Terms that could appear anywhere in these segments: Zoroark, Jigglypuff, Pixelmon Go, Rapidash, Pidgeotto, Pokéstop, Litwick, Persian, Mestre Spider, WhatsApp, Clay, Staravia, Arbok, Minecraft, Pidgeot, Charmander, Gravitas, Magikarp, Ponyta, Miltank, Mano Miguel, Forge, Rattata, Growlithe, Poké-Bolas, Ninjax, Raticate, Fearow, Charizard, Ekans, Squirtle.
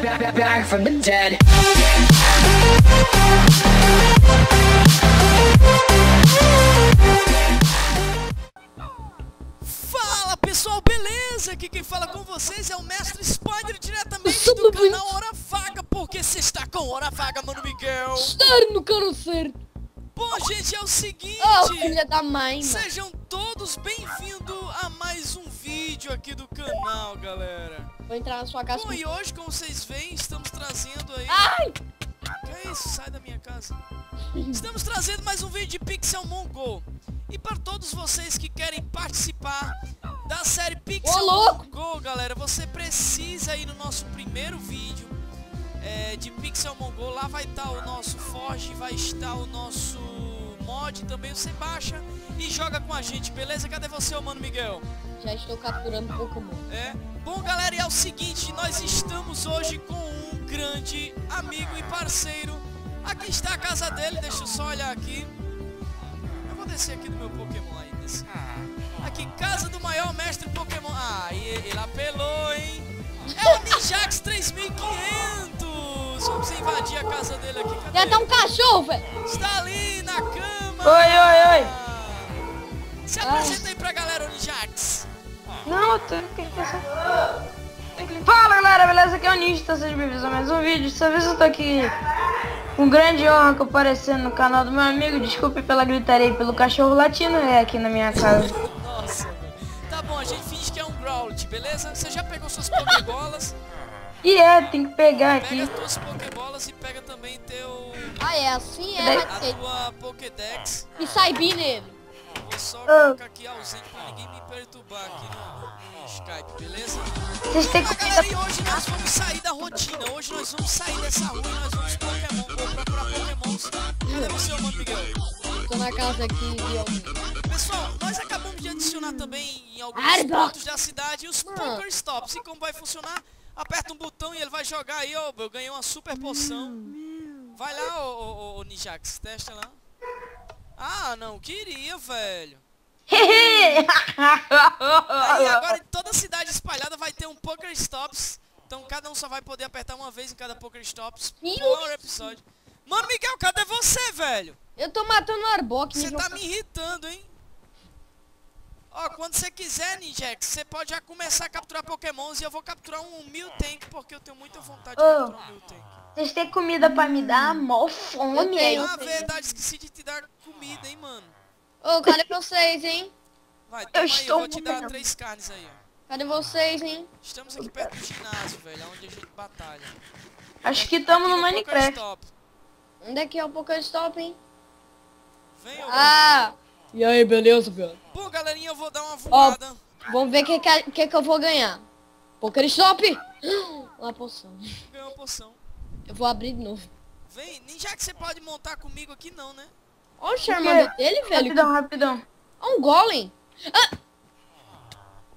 Back from the dead. Fala pessoal, beleza? Aqui quem fala com vocês é o Mestre Spider, diretamente do canal Hora Vaga, porque você está com Hora Vaga, Mano Miguel. Estar no canal certo. Bom, gente, é o seguinte, filha da mãe, sejam todos bem-vindos a mais um vídeo aqui do canal, galera. Vou entrar na sua casa. Bom, e hoje, como vocês veem, estamos trazendo aí... Ai! Que é isso? Sai da minha casa. Estamos trazendo mais um vídeo de Pixelmon Go. E para todos vocês que querem participar da série Pixelmon Go, galera, você precisa ir no nosso primeiro vídeo. De Pixelmon Go, lá vai estar o nosso Forge, vai estar o nosso mod também, você baixa e joga com a gente, beleza? Cadê você, Mano Miguel? Já estou capturando Pokémon. É, bom galera, e é o seguinte, nós estamos hoje com um grande amigo e parceiro, aqui está a casa dele, deixa eu só olhar aqui, eu vou descer aqui do meu Pokémon aí, desse. Aqui, casa do maior mestre Pokémon, ele apelou, hein? É o Ninjax 3500! Vamos invadir a casa dele aqui. Cadê? Tem até um cachorro, velho! Está ali na cama! Oi, oi! Se apresenta aí pra galera, o Ninjax! Não, eu tenho que passar. Fala galera, beleza? Aqui é o Ninja, tá? Sejam bem-vindos a mais um vídeo. Dessa vez eu tô aqui com grande honra que aparecendo no canal do meu amigo. Desculpe pela gritaria e pelo cachorro latino, é aqui na minha casa. Nossa! Tá bom, a gente finge que é um Growlithe, beleza? Você já pegou suas Poké-Bolas? Tem que pegar aqui. Pega suas Poké-Bolas e pega também teu... a tua Pokédex. E sai bem nele. Vou só colocar aqui ausente pra ninguém me perturbar aqui no Skype, beleza? Mas galera, e hoje nós vamos sair da rotina. Hoje nós vamos sair dessa rua e nós vamos procurar Pokémons. Cadê você, Mano Miguel? Tô na casa aqui, pessoal, nós acabamos de adicionar também em alguns pontos da cidade os Pokéstops. E como vai funcionar? Aperta um botão e ele vai jogar aí, ó. Eu ganhei uma super poção. Vai lá, ô Ninjax, testa lá. Ah, não queria, velho. Aí agora em toda a cidade espalhada vai ter um Pokéstops. Então cada um só vai poder apertar uma vez em cada Pokéstops por episódio. Mano Miguel, cadê você, velho? Eu tô matando o Arbok. Você tá me irritando, hein? Ó, quando você quiser, Ninjax, você pode já começar a capturar Pokémons. E eu vou capturar um Miltank, porque eu tenho muita vontade de capturar um Miltank. Vocês têm comida pra me dar? Mó fome, hein? Na verdade, esqueci de te dar comida, hein, mano? Ô, cadê vocês, hein? Vai, toma aí, eu vou te dar 3 carnes aí, ó. Cadê vocês, hein? Estamos aqui perto do ginásio, velho, onde a gente batalha. Acho que estamos no Minecraft. Onde é que é o Pokéstop, hein? Vem, e aí, beleza, velho? Bom, galerinha, eu vou dar uma voada. Vamos ver o que eu vou ganhar. Pokéstop! Uma poção. Ganhou uma poção. Eu vou abrir de novo. Vem, nem já que você pode montar comigo aqui não, né? Olha o charmander dele, velho. Rapidão. Olha um golem.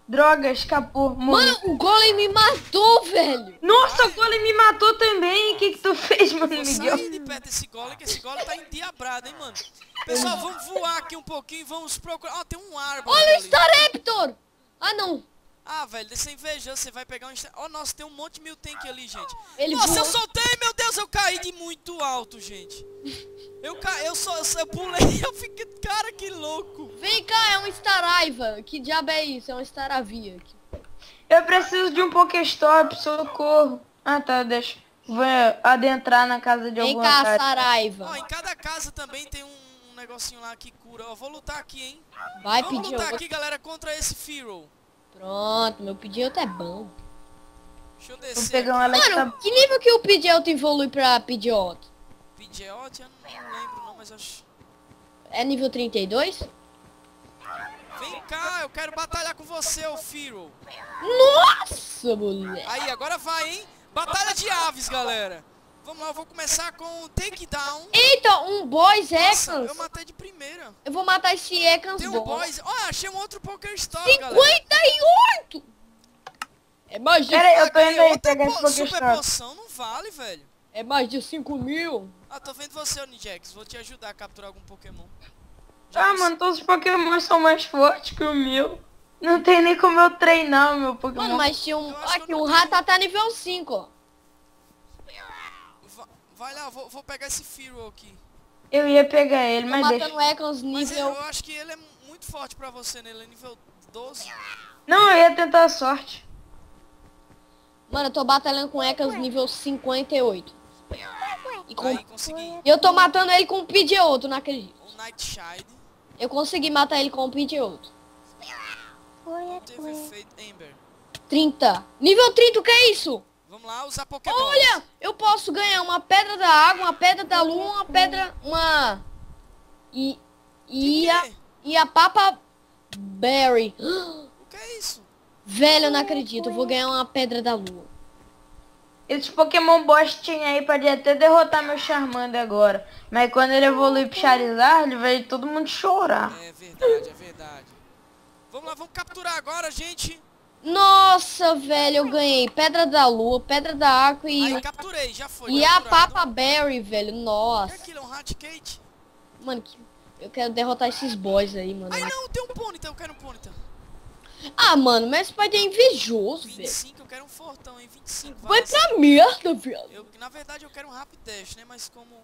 Droga, escapou. Mano, o golem me matou, velho. Nossa, o golem me matou também. O que tu fez, Mano Miguel? Sai de perto desse golem, que esse golem tá endiabrado, hein, mano. Pessoal, vamos voar aqui um pouquinho, vamos procurar... Ó, tem um árvore. Olha o Staraptor! Ah, não. Ah, velho, deixa eu invejar, você vai pegar um... Ó, nossa, tem um monte de Miltank ali, gente. Nossa, eu soltei, meu Deus, eu caí de muito alto, gente. Eu pulei, eu fiquei... Cara, que louco. Vem cá, é um Staraiva. Que diabo é isso? É um Staravia aqui. Eu preciso de um Pokéstop, socorro. Ah, tá, deixa. Vou adentrar na casa de alguma cara. Vem cá, Staraiva. Ó, em cada casa também tem um... negocinho lá que cura. Eu vou lutar aqui, hein? Vai, Pidgeot. Vamos lutar aqui, galera, contra esse Fearow. Pronto, meu Pidgeot é bom. Deixa eu descer. Mano, que nível que o Pidgeot evolui pra Pidgeot? Pidgeot? Eu não lembro não, mas acho... É nível 32? Vem cá, eu quero batalhar com você, ô Fearow. Nossa, moleque. Aí, agora vai, hein? Batalha de aves, galera. Vamos lá, eu vou começar com o Takedown. Eita, um Boys Ekans. Eu matei de primeira. Eu vou matar esse Ekans. Tem um Boys. Ó, achei um outro Pokéstop, galera. 58! É mais de... Pera aí, eu tô indo aí pegar esse Pokéstop. Super poção não vale, velho. É mais de 5.000. Ah, tô vendo você, Ninjax. Vou te ajudar a capturar algum Pokémon. Ah, mano, todos os Pokémon são mais fortes que o meu. Não tem nem como eu treinar o meu Pokémon. Mano, mas tinha um... Aqui, o Rattata tá nível 5, ó. Vai lá, vou pegar esse Fearow aqui. Eu ia pegar ele, mas deixa. Matando Echoes nível... Mas eu acho que ele é muito forte pra você, né? Ele é nível 12. Não, eu ia tentar a sorte. Mano, eu tô batalhando com Echoes nível 58. E com... Aí, consegui. Eu tô matando ele com um Pidgeotto, não acredito. O Nightshade. Eu consegui matar ele com um Pidgeotto. Teve efeito Ember. 30. Nível 30, o que é isso? Vamos lá usar Pokébolas. Olha, eu posso ganhar uma pedra da água, uma pedra da lua, uma pedra... Uma... E a Papa Berry. O que é isso? Velho, eu não acredito. Eu vou ganhar uma pedra da lua. Esses Pokémon bostinha aí pode até derrotar meu Charmander agora. Mas quando ele evoluir pro Charizard, vai todo mundo chorar. É verdade, é verdade. Vamos lá, vamos capturar agora, gente. Nossa, velho, eu ganhei pedra da lua, pedra da água e... Aí, capturei, já foi. E a Papa Berry, velho, nossa. O que é aquilo? É um Raticate? Mano, eu quero derrotar esses boys aí, mano. Ai, não, tem um Ponyta, eu quero um Ponyta. Ah, mano, mas esse pai é invejoso, velho. 25, eu quero um fortão, hein, 25. Vai pra merda, velho. Na verdade, eu quero um Rapidash, né, mas como...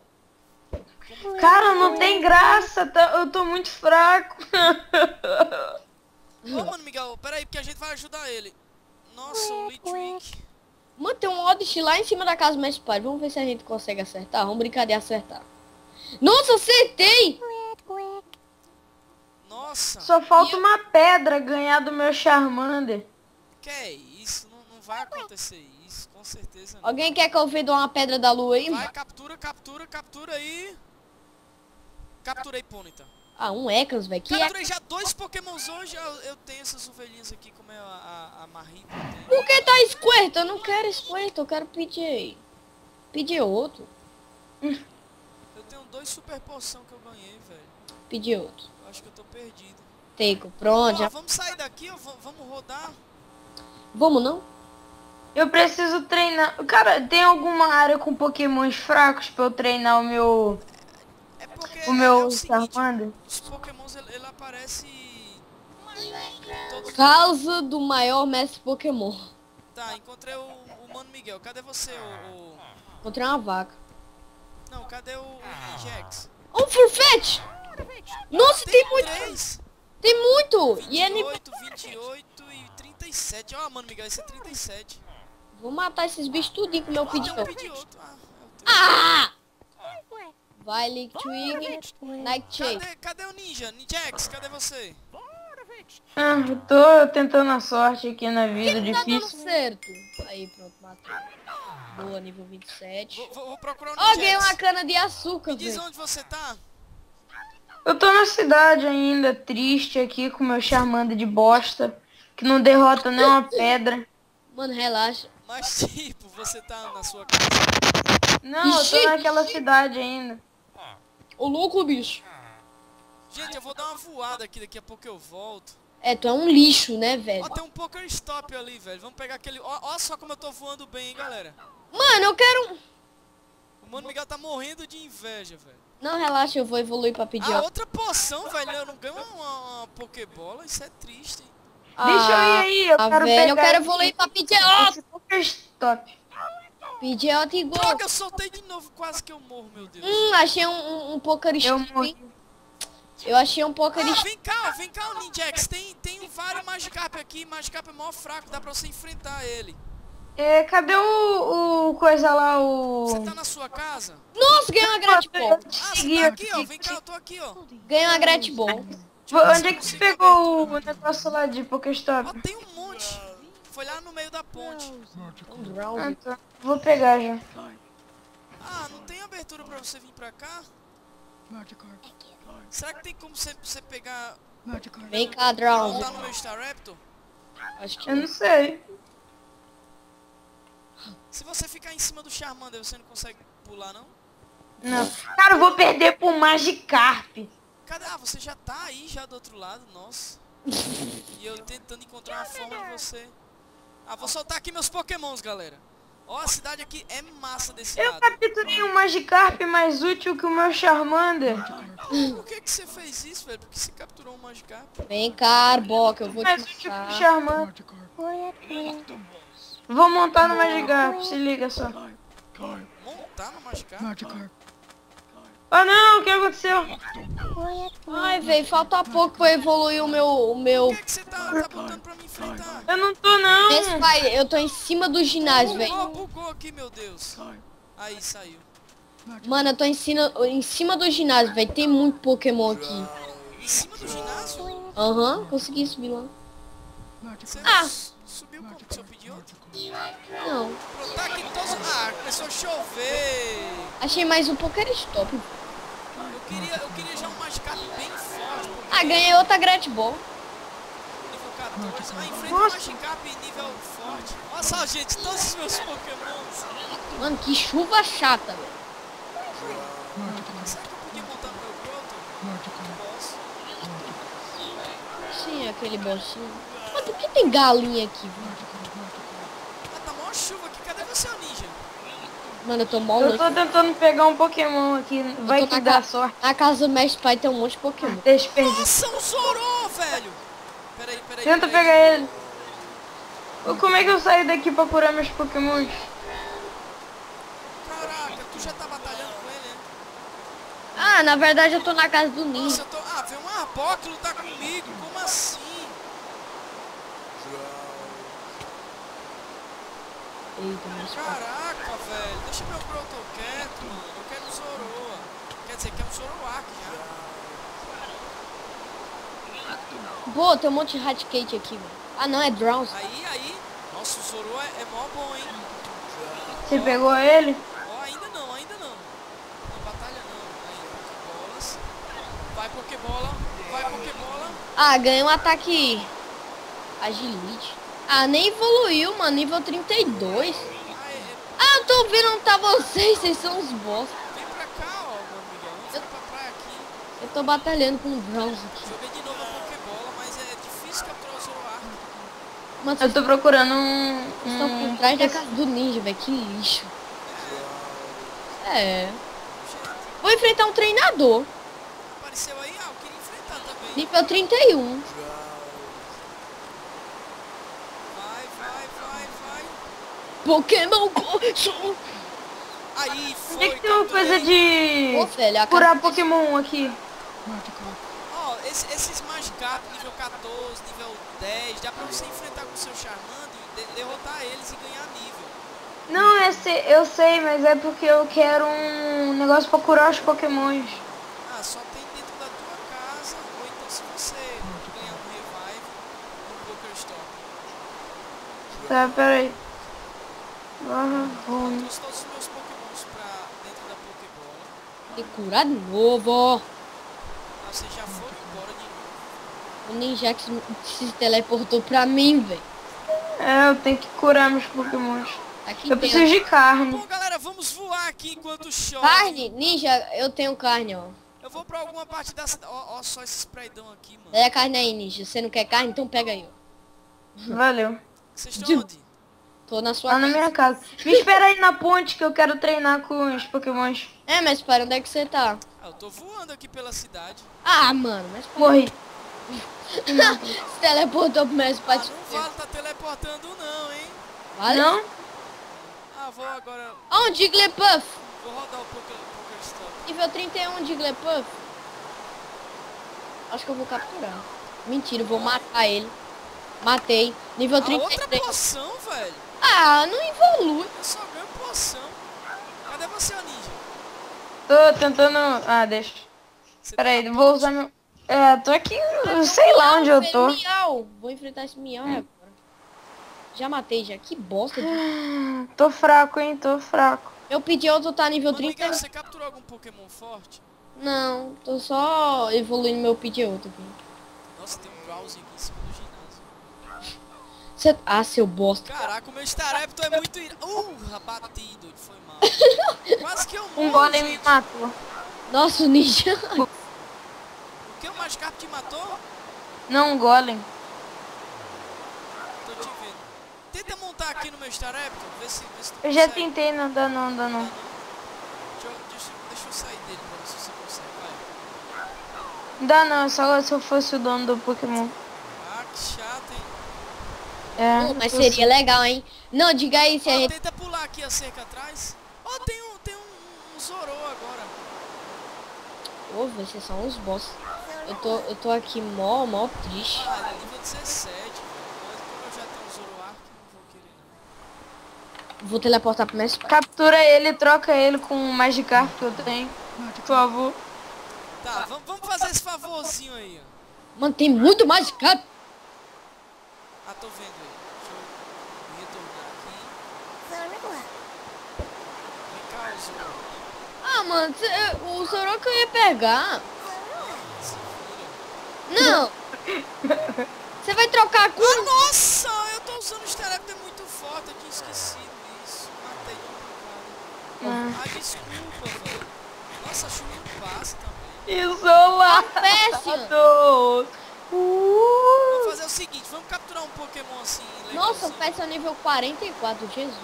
Cara, não tem graça, eu tô muito fraco. Ô, Mano Miguel, peraí, porque a gente vai ajudar ele. Nossa, o Litwick. Mano, tem um Odyssey lá em cima da casa do Mestre Spider. Vamos ver se a gente consegue acertar. Vamos brincar de acertar. Nossa, acertei! Nossa. Só falta uma pedra ganhar do meu Charmander. Que é isso? Não vai acontecer isso, com certeza não. Alguém quer que eu venda uma pedra da lua aí? Vai, captura aí. Capturei Ponyta. Ah, um Ekans, velho. Capturei já 2 Pokémons hoje. Eu tenho essas ovelhinhas aqui, como é a Marrita. Por que tá Squirtle? Eu não quero Squirtle, eu quero Pidgeotto. Eu tenho 2 super poção que eu ganhei, velho. Pidgeotto. Eu acho que eu tô perdido. Teco, pronto. Ó, já... Vamos sair daqui, vamos rodar. Vamos não? Eu preciso treinar. Cara, tem alguma área com Pokémons fracos pra eu treinar o meu... Porque o meu Charmander. Os Pokémons ele aparece por causa do maior mestre Pokémon. Tá, encontrei o Mano Miguel. Cadê você, Encontrei uma vaca. Não, cadê o Ninjax? Um Furfetch! Nossa, tem muito! 3. Tem muito! 28, e ele... 28 e 37. Ó, Mano Miguel, esse é 37. Vou matar esses bichos tudinho com o meu Pidgeotto. Ah! Vai, Liquid, Nightshade. Cadê o Ninja? Ninjax, cadê você? Ah, tô tentando a sorte aqui na vida, difícil. Tá dando certo. Aí, pronto, matou. Boa, nível 27. Vou procurar o Ninjax. Ó, ganhei uma cana de açúcar, velho. Me diz onde você tá. Eu tô na cidade ainda, triste aqui, com meu Charmander de bosta, que não derrota nem uma pedra. Mano, relaxa. Mas, tipo, você tá na sua casa? Não, eu tô naquela cidade ainda. Ô louco, bicho. Gente, eu vou dar uma voada aqui, daqui a pouco eu volto. É, tu é um lixo, né, velho? Ó, tem um Pokéstop ali, velho. Vamos pegar aquele... Ó só como eu tô voando bem, hein, galera. Mano, eu quero... O Mano Miguel tá morrendo de inveja, velho. Não, relaxa, eu vou evoluir pra pedir... Ah, outra poção, velho. Eu não ganho uma Pokébola, isso é triste, hein. Deixa eu ir aí, eu quero pegar... Eu quero evoluir pra pedir... Esse Pokéstop. Pidgeotto igual. Droga, eu soltei de novo, quase que eu morro, meu Deus. Achei um Pokéstop. Eu achei um Pokéstop. Ah, vem cá, o Ninjax. Tem vários Magikarp aqui. Magikarp é mó fraco, dá pra você enfrentar ele. É, cadê o coisa lá, o... Você tá na sua casa? Nossa, ganhei uma Gratipol. Ah, você tá aqui, ó. Vem cá, eu tô aqui, ó. Ganhei uma Gratipol. Onde é que você pegou o negócio lá de Pokéstop? Ó, tem um monte. Foi lá no meio da ponte. Ah, tá. Vou pegar já. Ah, não tem abertura pra você vir pra cá? Será que tem como você pegar... Vem cá, Drown. Tá no meu Star Raptor? Acho que... Eu não sei. Se você ficar em cima do Charmander, você não consegue pular, não? Não. Cara, eu vou perder pro Magikarp. Cadê? Ah, você já tá aí, já do outro lado. Nossa. E eu tentando encontrar uma forma de você... Ah, vou soltar aqui meus Pokémons, galera. Ó, a cidade aqui é massa desse lado. Eu capturei um Magikarp mais útil que o meu Charmander. Por que você fez isso, velho? Por que você capturou um Magikarp? Vem cá, Arboca, eu vou te mostrar. Charmander. Vou montar no Magikarp, se liga só. tá no Magikarp. Ah não, o que aconteceu? Ai, velho, falta pouco pra evoluir o meu... Por que você tá botando pra me enfrentar? Eu não tô, não. Mestre Spider, eu tô em cima do ginásio, velho. Bugou aqui, meu Deus. Aí, saiu. Mano, eu tô em cima do ginásio, velho. Tem muito Pokémon aqui. Em cima do ginásio? Aham, consegui subir lá. Você subiu como? Você pediu outro? Não. Ah, começou a chover. Achei mais um Pokéstop. Eu queria já um Magikarp bem forte. Ah, ganhei outra Great Ball. Nível 14. Ah, enfrenta o Magikarp nível forte. Olha só, gente, todos os meus Pokémons. Mano, que chuva chata, velho. Será que eu podia montar no meu broto? Sim, aquele bolsinho. Mas por que tem galinha aqui, velho? Ah, tá mó chuva aqui, cadê você, ninja? Mano, eu tô mó louco. Eu tô tentando pegar um Pokémon aqui, vai que dá sorte. Na casa do Mestre Pai tem um monte de Pokémon. Desperdício. Nossa, um Zorô, velho! Peraí. Tenta pegar ele. Como é que eu saio daqui pra curar meus Pokémons? Caraca, tu já tá batalhando com ele, né? Ah, na verdade eu tô na casa do Ninho. Nossa, eu tô... Ah, veio um Arbok lutar comigo, como assim? Eita, caraca, velho, deixa meu broto quieto, mano. Eu quero um Zoroa. Quer dizer, quero um Zoroark já. Boa, tem um monte de Raticate aqui, velho. Ah não, é Drowns. Aí. Nossa, o Zoroa é mó bom, hein? Você pegou ele? Ó, ainda não. Não batalha não. Aí, bolas. Vai Pokébola. Ah, ganhei um ataque agilite. Ah, nem evoluiu, mano. Nível 32. Ah, eu tô ouvindo, não tá vocês são uns bosta. Vem pra cá, ó, Mano Miguel. Vamos pra praia aqui. Eu tô batalhando com o Bronze aqui. Joguei de novo a Pokébola, mas é difícil capturar o celular. Mano, eu tô procurando um... Estão por trás da casa do ninja, velho. Que lixo. É. Vou enfrentar um treinador. Apareceu aí? Ah, eu queria enfrentar também. Nível 31. Pokémon Go! Aí, foi! Tem que ter uma coisa de... Pô, velho, curar Pokémon aqui. Ó, esses Magikarp, nível 14, nível 10, dá pra você enfrentar com o seu Charmander e derrotar eles e ganhar nível. Não, eu sei, mas é porque eu quero um negócio pra curar os Pokémons. Ah, só tem dentro da tua casa, ou então se você ganhar um revive no Pokéstop. Tá, peraí. Eu trouxe todos os meus Pokémons pra dentro da Pokébola. E curar de novo. Ah, vocês já foram embora de novo. O Ninjax se teleportou pra mim, velho. É, eu tenho que curar meus Pokémons. Aqui eu preciso de carne. Bom, galera, vamos voar aqui enquanto chove. Carne? Ninja, eu tenho carne, ó. Eu vou pra alguma parte da cidade. Ó, só esse spraydão aqui, mano. É carne aí, Ninja. Você não quer carne? Então pega aí, ó. Valeu. Vocês estão onde? Tô na sua casa. Na minha casa. Me espera aí na ponte que eu quero treinar com os Pokémons. É, mas para onde é que você tá? Ah, eu tô voando aqui pela cidade. Ah, mano, mas... Morri. Se teleportou pro Mestre Pai. Ah, não fala, tá teleportando não, hein? Vale? Não? Ah, vou agora... Ah, um Jigglypuff. Vou rodar o Pokéstop. Nível 31, Jigglypuff. Acho que eu vou capturar. Mentira, eu vou matar ele. Matei. Nível 33. Outra poção, velho. Ah, não evolui. Eu só ganho poção. Cadê você, Ninja? Tô tentando... Ah, deixa. Peraí, vou usar meu... É, tô aqui... Sei lá onde eu tô. Miau. Vou enfrentar esse miau agora. Já matei, já. Que bosta. Tô fraco, hein? Tô fraco. Eu pedi outro, tá nível 30. Você capturou algum Pokémon forte? Não, tô só evoluindo meu Pidgeotto aqui. Nossa, tem um browser aqui em cima do ginásio. Ah, seu bosta. Caraca, o meu Staraptor é muito... batido, foi mal. Quase que eu morro. Um golem me matou. Nossa, o Ninja. O que? O Magikarp te matou? Não, um golem. Tô te vendo. Tenta montar aqui no meu Staraptor, vê se tu consegue. Eu já tentei, não dá não. Deixa eu sair dele pra ver se você consegue, vai. Não dá não, só se eu fosse o dono do Pokémon. Ah, que chato, hein? É, mas seria legal, hein? Não, diga aí se a gente... Tenta pular aqui a cerca atrás. Ó, tem um tesourou agora. Ô, vocês são os boss. Eu tô aqui mó triste. Ah, é nível 17, velho. Mas como eu já tenho o Zoroark, não vou querer não. Vou teleportar pro Mestre. Captura ele, troca ele com o Magikarp que eu tenho. Por favor. Tá, vamos fazer esse favorzinho aí, ó. Mano, tem muito Magikarp. Ah, tô vendo aí. Deixa eu retornar aqui. Vem cá, o Zoroark. Ah, mano, o Zoroark eu ia pegar. Não! Você vai trocar com... Ah, nossa! Eu tô usando o teléfono, é muito forte, eu tinha esquecido disso. Matei um cara. Ah, desculpa, velho. Nossa, a chuva não passa também. Isolado! Vamos fazer o seguinte, vamos capturar um Pokémon assim, legalzinho. Nossa, o Pets é nível 44, Jesus. Vou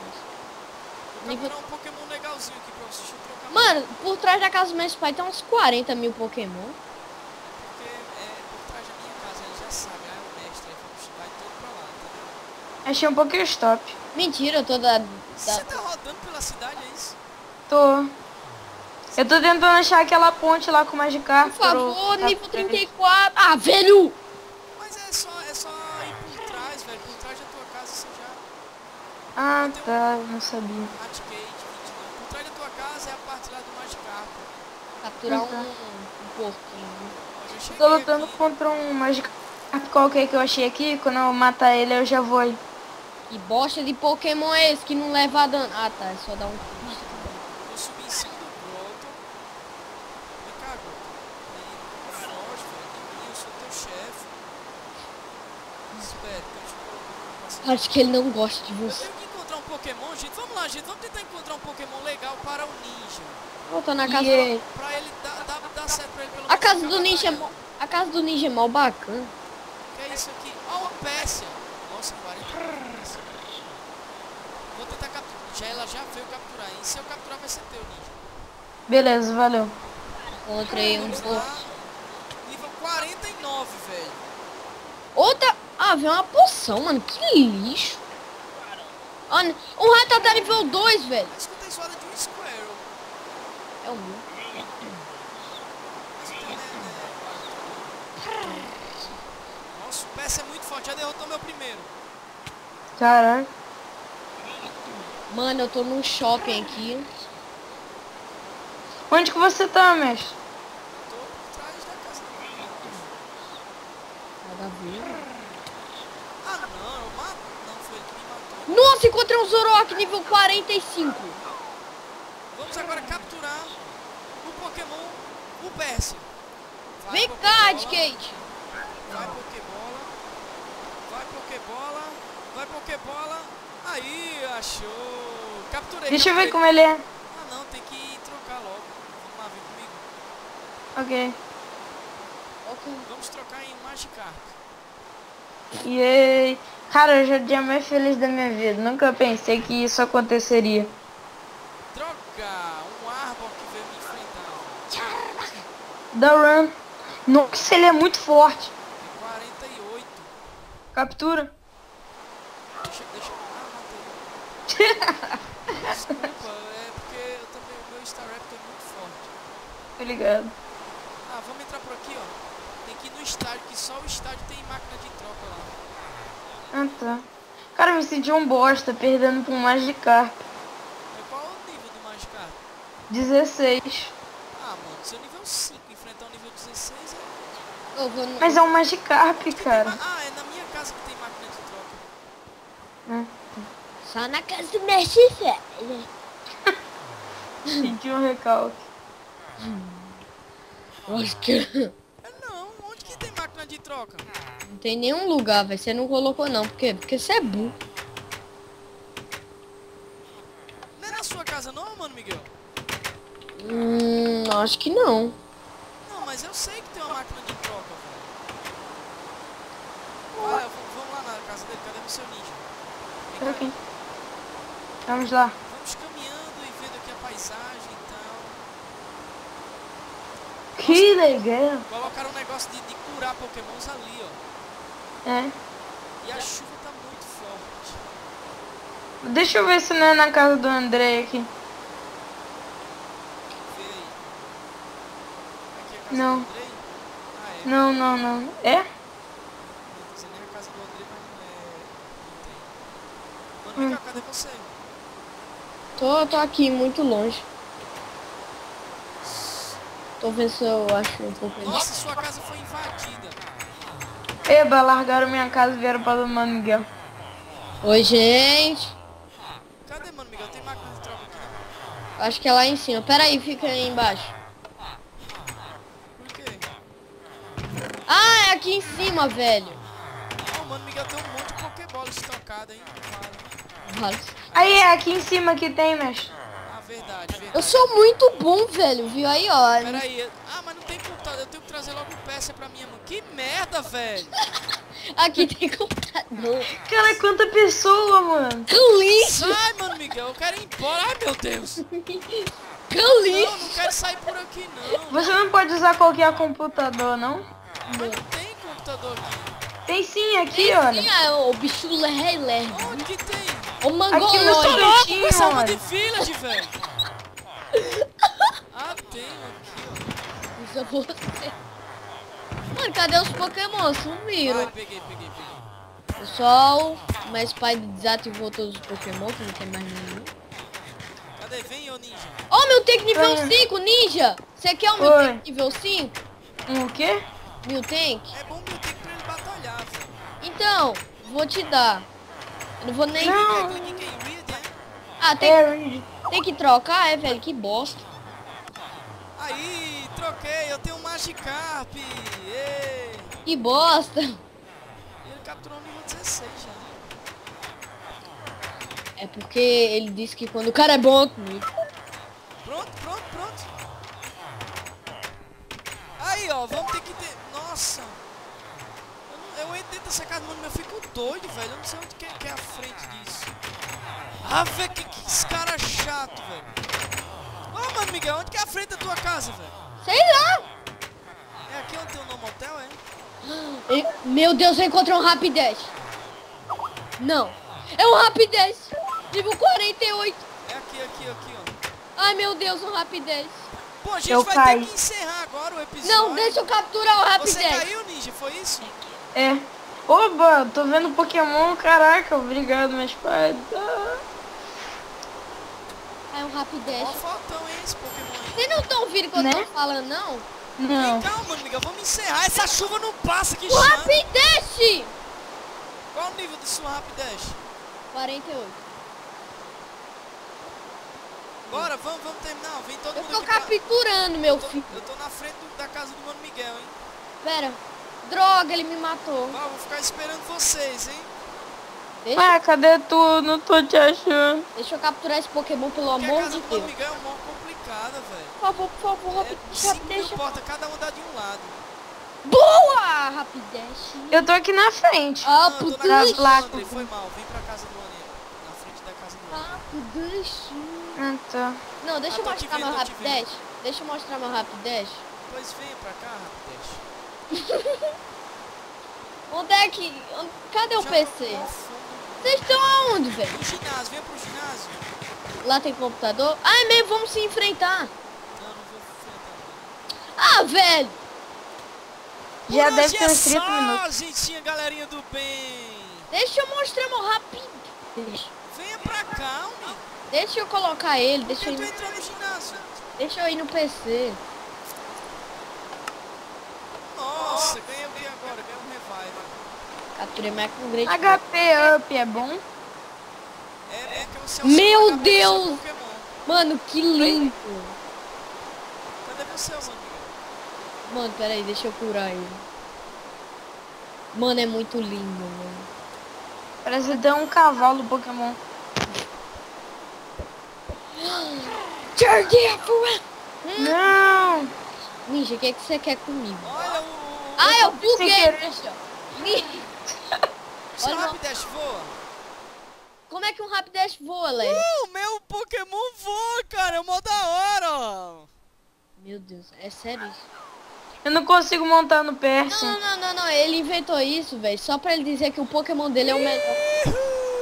capturar um Pokémon legalzinho aqui pra vocês. Mano, por trás da casa do meu pai tem uns 40 mil Pokémon. Achei um Pokéstop. Mentira, eu tô da... Você tá rodando pela cidade, é isso? Tô. Eu tô tentando achar aquela ponte lá com o Magikarp. Por favor, nível 34. Ah, velho! Mas é só ir por trás, velho. Por trás da tua casa você já... Ah, tá. Não sabia. Por trás da tua casa é a parte lá do Magikarp. Capturar um porquinho. Tô lutando contra um Magikarp qualquer que eu achei aqui. Quando eu matar ele, eu já vou aí. Que bosta de Pokémon é esse que não leva dano? Ah, tá, é só dar um pulo. Eu subi em cima do Broto. Me cagou. Eu sou teu chefe. Espera, acho que ele não gosta de você. Eu tenho que encontrar um Pokémon, gente. Vamos lá, gente. Vamos tentar encontrar um Pokémon legal para o Ninja. Voltando na casa dele. Pra ele dar certo pra ele pelo menos. A casa do Ninja é mó bacana. Que é isso aqui? Ó, o Pécia. Nossa, 40. Vou tentar capturar. Ela já veio capturar. E se eu capturar vai ser teu, Ninja. Beleza, valeu. Encontrei um pouco. Nível 49, velho. Outra... Ah, veio uma poção, mano. Que lixo. Caramba. O rato tá nível 2, velho. Eu escutei só de um Squirrel. É o meu. Nossa, o PS é muito forte, já derrotou meu primeiro. Caraca. Mano, eu tô num shopping aqui. Onde que você tá, mestre? Tô por trás da casa dele. Nada a ver. Ah não, eu mato. Não, foi ele que me matou. Nossa, encontrei um Zoroark nível 45. Vamos agora capturar o Pokémon, o PS. Vem cá, Skate! Vai Pokébola! Vai Pokébola! Vai Pokébola! Aí, achou! Capturei! Deixa eu ver como ele é! Ah não, tem que trocar logo! Vamos lá, vem comigo! Ok! Vamos trocar em Magikarp! Yay! Cara, hoje é o dia mais feliz da minha vida! Nunca pensei que isso aconteceria! Droga! Um árbol que veio me enfrentar! Da run! Nossa, ele é muito forte. 48. Captura. Deixa. Desculpa, é porque eu também, o meu Star Raptor é muito forte. Tô ligado. Ah, vamos entrar por aqui, ó. Tem que ir no estádio, que só o estádio tem máquina de troca lá. Ah, tá. Cara, eu me senti um bosta, perdendo pro Magikarp. E qual é o nível do Magikarp? 16. Ah, mano, seu nível 5. Enfrentar o nível 16 é... No... Mas é um Magikarp, cara. Ah, é na minha casa que tem máquina de troca. Só na casa do Mestre Spider. Senti um recalque. Acho que... Não, onde que tem máquina de troca? Não tem nenhum lugar, velho. Você não colocou não, porque você é burro. Não é na sua casa não, Mano Miguel? Acho que não. Mas eu sei que tem uma máquina de troca, velho. Olha, vamos lá na casa dele, cadê o seu Ninja? Okay. Vamos lá. Vamos caminhando e vendo aqui a paisagem e tal. Que legal! Colocaram um negócio de curar Pokémons ali, ó. É. E a chuva tá muito forte. Deixa eu ver se não é na casa do André aqui. Não. Não, não, não. É? Você nem a casa do André, mas não é. Mano, cadê você? Tô aqui, muito longe. Tô vendo se eu acho um pouco. Nossa, sua casa foi invadida. Eba, largaram minha casa e vieram para o Mano Miguel. Oi, gente. Cadê Mano Miguel? Tem máquina de troca aqui. Acho que é lá em cima. Pera aí, fica aí embaixo. Ah, é aqui em cima, velho. Não, Mano Miguel, tem um monte de Poké-Bolas estocada, hein? Claro. Aí, é aqui em cima que tem, mestre. Ah, verdade. Eu sou muito bom, velho, viu? Aí, ó. Peraí. Ah, mas não tem computador. Eu tenho que trazer logo peça pra minha mão. Que merda, velho. Aqui tem computador. Cara, quanta pessoa, mano. Que lixo. Sai, Mano Miguel. Eu quero ir embora. Ai, meu Deus. Que lixo. Não, não quero sair por aqui, não. Você não pode usar qualquer computador, não? Mas não tem computador aqui. Tem sim, aqui, tem, olha. Tem, o bicho lelé. Onde tem? O Mangoló. Aqui no Toletinho, olha. Salva de village, velho. Ah, tem aqui, ó. Mano, cadê os Pokémon? Sumiram. Ah, peguei. Pessoal, o Mestre Spider desativou todos os Pokémon, que não tem mais nenhum. Cadê? Vem, ô ninja. Ó, oh, meu tank nível 5, ninja. Você quer o meu tank nível 5? O quê? Mil tank? É bom mil tank pra ele batalhar, filho. Então, vou te dar. Eu não vou nem... Não. Ah, tem que trocar, é, velho? Que bosta. Aí, troquei. Eu tenho um Magikarp. Ei. Que bosta. Ele capturou o nível 16 já, né? É porque ele disse que quando o cara é bom comigo. Pronto. Aí, ó, vamos ter que ter... Nossa! Eu entro dentro dessa casa, mano, eu fico doido, velho. Eu não sei onde que é a frente disso. Ah, velho, que esse cara chato, velho. Ô, Mano Miguel, onde que é a frente da tua casa, velho? Sei lá! É aqui onde tem o nome hotel, é? Meu Deus, eu encontrei um Rapidash. Não. É um Rapidash. Nível 48. É aqui, ó. Ai, meu Deus, um Rapidash. Pô, a gente vai ter que encerrar agora o episódio. Não, deixa eu capturar o Rapidash. Você caiu, ninja, foi isso? É. Oba, tô vendo Pokémon, caraca, obrigado, meus pais. É um Rapidash. Ó, faltão esse Pokémon. Vocês não estão ouvindo o que eu tô falando, não? Não. Calma, Mano Miguel, vamos encerrar. Essa chuva não passa, que chato. O Rapidash! Qual o nível do seu Rapidash? 48. Bora, vamos terminar, vem todo mundo. Eu tô aqui capturando, meu filho. Eu tô na frente da casa do Mano Miguel, hein? Pera, droga, ele me matou. Ah, vou ficar esperando vocês, hein? Ah, cadê tu? Não tô te achando. Deixa eu capturar esse Pokémon, pelo amor de Deus. A casa do Mano Miguel é mó complicada, velho. Por favor, rapidinho. Não importa, cada um dá de um lado. Boa, Rapidash. Eu tô aqui na frente. Ah, puta que pariu. Foi mal, vem pra casa do Mano. Na frente da casa do Mano. Rapidash. Ah, tá. Não, deixa eu mostrar meu Rapidash. Deixa eu mostrar meu Rapidash. Pois vem pra cá, Rapidash. Onde é que... Cadê o PC? Vocês estão aonde, velho? No ginásio, vem pro ginásio. Lá tem computador? Ai, meio, vamos se enfrentar. Não vou se enfrentar. Ah, velho! Já deve ter uns 30 minutos. Ah, gentinha, galerinha do bem. Deixa eu mostrar meu Rapidash. Venha pra cá, homem. Deixa eu colocar ele, deixa eu ir no ginásio. Deixa eu ir no PC. Nossa, ganhei agora, ganhei um revive. Capturei mais com grande. HP up é bom? É que você é o meu Deus! Mano, que lindo! Cadê você, Mano Miguel? Mano, peraí, deixa eu curar ele. Mano, é muito lindo, mano. Parece dar um cavalo Pokémon. Não! Ninja, o que é que você quer comigo? Olha o... Ah, eu buguei! Olha o Rapidash voa! Como é que um Rapidash voa, Léo? O meu Pokémon voa, cara! É mó da hora! Meu Deus, é sério isso? Eu não consigo montar no Percy. Não, ele inventou isso, velho. Só pra ele dizer que o Pokémon dele é o melhor.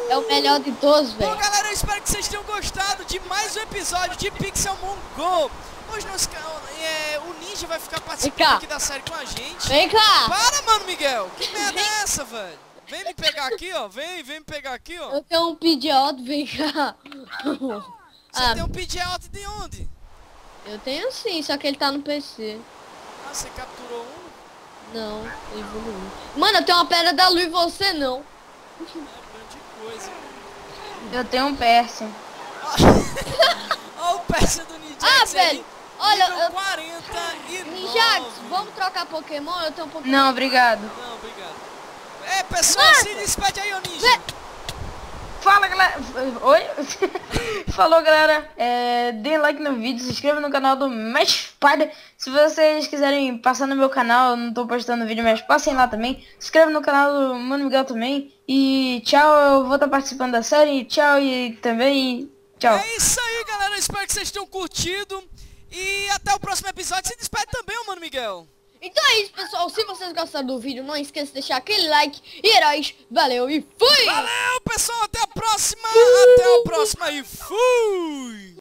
É o melhor de todos, velho. Bom, galera, eu espero que vocês tenham gostado de mais um episódio de Pixelmon Go. Hoje nós, o Ninja vai ficar participando aqui da série com a gente. Vem cá! Para, Mano Miguel! Que merda é essa, velho? Vem me pegar aqui, ó. Vem me pegar aqui, ó. Eu tenho um Pidgeot, vem cá. Você tem um Pidgeot de onde? Eu tenho sim, só que ele tá no PC. Ah, você capturou um? Não, eu evoluí. Mano, eu tenho uma pedra da lua e você não. É grande coisa. Eu tenho um Persian. Olha o Persian do Ninjax. Ah, velho. Olha, eu... 49. Ninjax, vamos trocar Pokémon? Eu tenho um Pokémon. Não, obrigado. Não, obrigado. É, pessoal, mas... se despede aí, ô Ninja. Fala, galera. Oi? Falou, galera. Dê like no vídeo, se inscreva no canal do Mestre Spider. Se vocês quiserem passar no meu canal, eu não tô postando vídeo, mas passem lá também. Se inscreva no canal do Mano Miguel também. E tchau, eu vou estar participando da série. Tchau e também tchau. É isso aí, galera. Eu espero que vocês tenham curtido. E até o próximo episódio. Se despede também, Mano Miguel. Então é isso, pessoal. Se vocês gostaram do vídeo, não esqueça de deixar aquele like. E heróis, valeu e fui! Valeu, pessoal. Até a próxima. Até a próxima e fui!